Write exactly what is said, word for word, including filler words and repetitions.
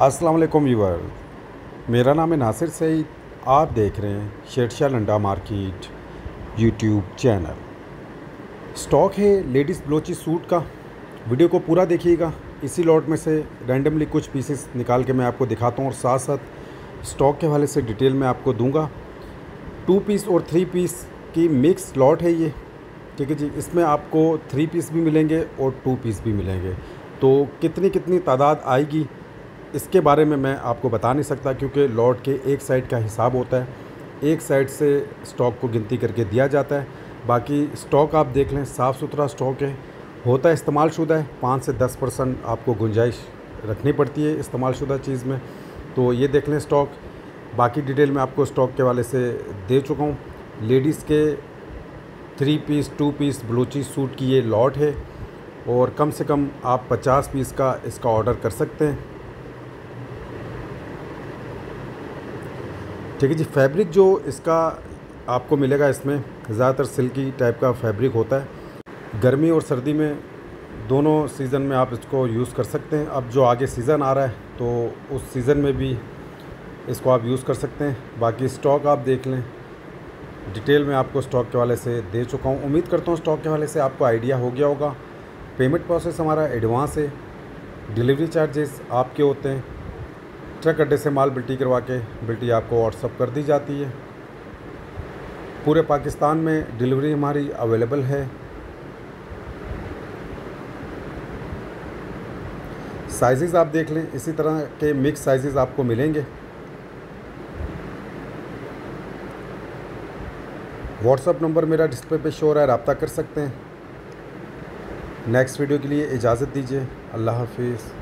अस्सलाम वालेकुम व्यूअर, मेरा नाम है नासिर सईद। आप देख रहे हैं शेरशाह लंडा मार्केट YouTube चैनल। स्टॉक है लेडीज़ बलोची सूट का, वीडियो को पूरा देखिएगा। इसी लॉट में से रैंडमली कुछ पीसेस निकाल के मैं आपको दिखाता हूँ और साथ साथ स्टॉक के हवाले से डिटेल में आपको दूंगा। टू पीस और थ्री पीस की मिक्स लॉट है ये, ठीक है जी। इसमें आपको थ्री पीस भी मिलेंगे और टू पीस भी मिलेंगे, तो कितनी कितनी तादाद आएगी इसके बारे में मैं आपको बता नहीं सकता, क्योंकि लॉट के एक साइड का हिसाब होता है, एक साइड से स्टॉक को गिनती करके दिया जाता है। बाकी स्टॉक आप देख लें, साफ़ सुथरा स्टॉक है, होता है इस्तेमालशुदा है। पाँच से दस परसेंट आपको गुंजाइश रखनी पड़ती है इस्तेमालशुदा चीज़ में, तो ये देख लें स्टॉक। बाकी डिटेल में आपको स्टॉक के वाले से दे चुका हूँ। लेडीज़ के three piece two piece Balochi suit की ये लॉट है और कम से कम आप पचास पीस का इसका ऑर्डर कर सकते हैं, ठीक है जी। फैब्रिक जो इसका आपको मिलेगा, इसमें ज़्यादातर सिल्की टाइप का फैब्रिक होता है। गर्मी और सर्दी में दोनों सीज़न में आप इसको यूज़ कर सकते हैं। अब जो आगे सीज़न आ रहा है तो उस सीज़न में भी इसको आप यूज़ कर सकते हैं। बाकी स्टॉक आप देख लें, डिटेल में आपको स्टॉक के हवाले से दे चुका हूँ। उम्मीद करता हूँ स्टॉक के हवाले से आपको आइडिया हो गया होगा। पेमेंट प्रोसेस हमारा एडवांस है, डिलीवरी चार्जेस आपके होते हैं। ट्रक अड्डे से माल बिल्टी करवा के बिल्टी आपको व्हाट्सअप कर दी जाती है। पूरे पाकिस्तान में डिलीवरी हमारी अवेलेबल है। साइजेस आप देख लें, इसी तरह के मिक्स साइजेस आपको मिलेंगे। व्हाट्सअप नंबर मेरा डिस्प्ले पे शो हो रहा है, रब्ता कर सकते हैं। नेक्स्ट वीडियो के लिए इजाज़त दीजिए। अल्लाह हाफिज़।